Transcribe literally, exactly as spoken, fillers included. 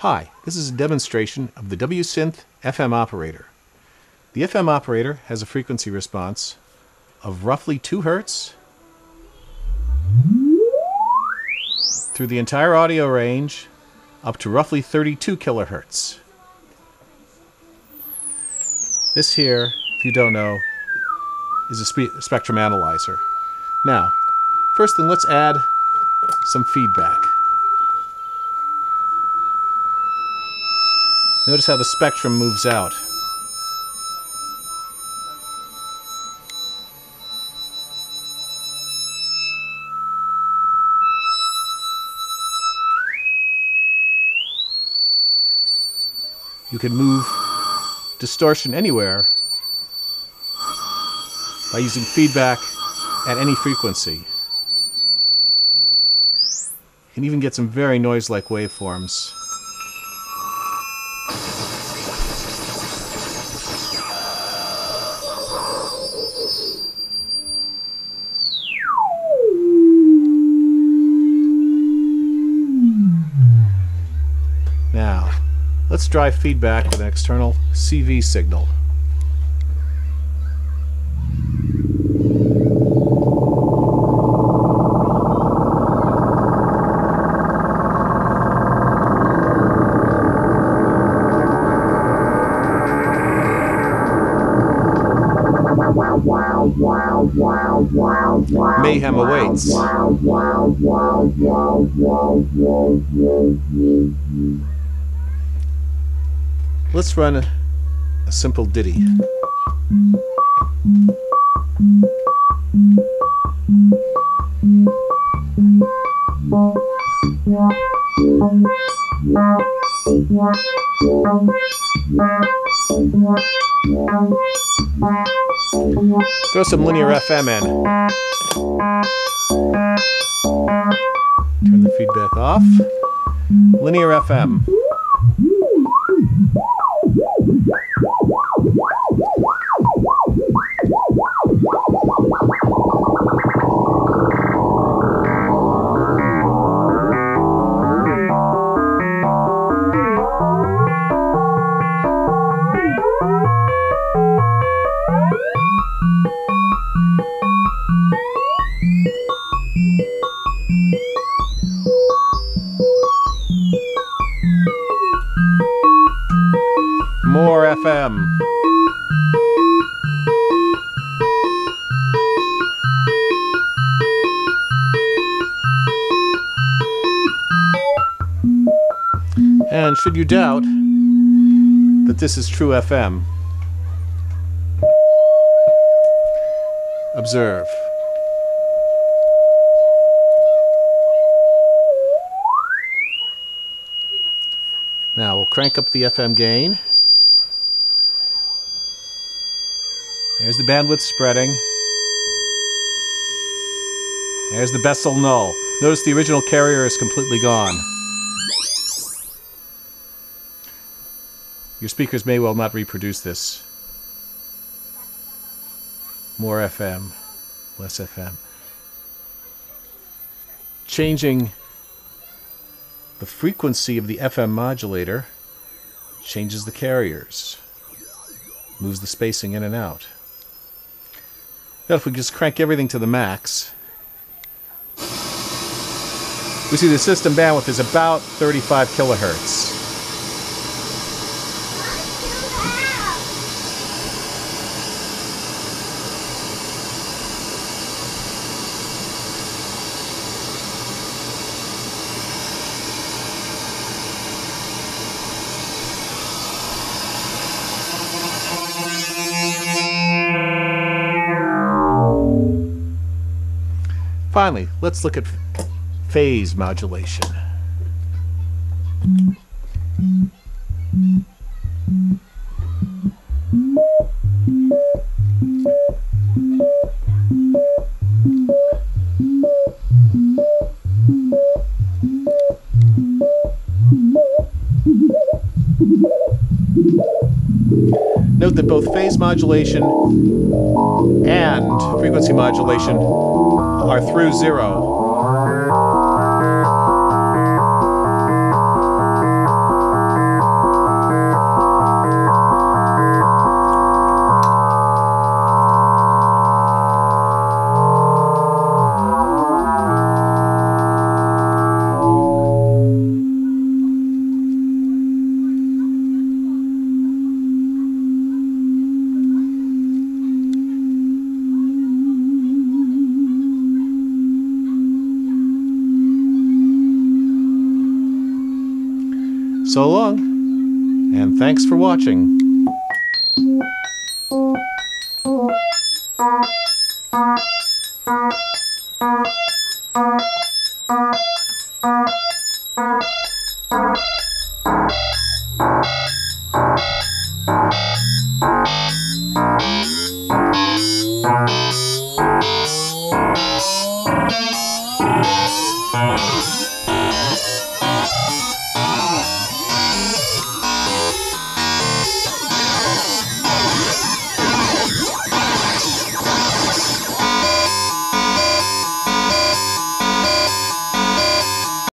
Hi, this is a demonstration of the WSynth F M operator. The F M operator has a frequency response of roughly two hertz through the entire audio range up to roughly thirty-two kilohertz. This here, if you don't know, is a spe spectrum analyzer. Now, first then let's add some feedback. Notice how the spectrum moves out. You can move distortion anywhere by using feedback at any frequency. You can even get some very noise-like waveforms. Now, let's drive feedback with an external C V signal. Mayhem awaits. Let's run a, a simple ditty. Throw some linear F M in. Turn the feedback off. Linear F M. More F M. And should you doubt that this is true F M, observe. Now we'll crank up the F M gain. There's the bandwidth spreading. There's the Bessel null. Notice the original carrier is completely gone. Your speakers may well not reproduce this. More F M, less F M. Changing the frequency of the F M modulator changes the carriers, moves the spacing in and out. Now if we just crank everything to the max, we see the system bandwidth is about thirty-five kilohertz. Finally, let's look at phase modulation. Note that both phase modulation and frequency modulation are through zero. So long, and thanks for watching.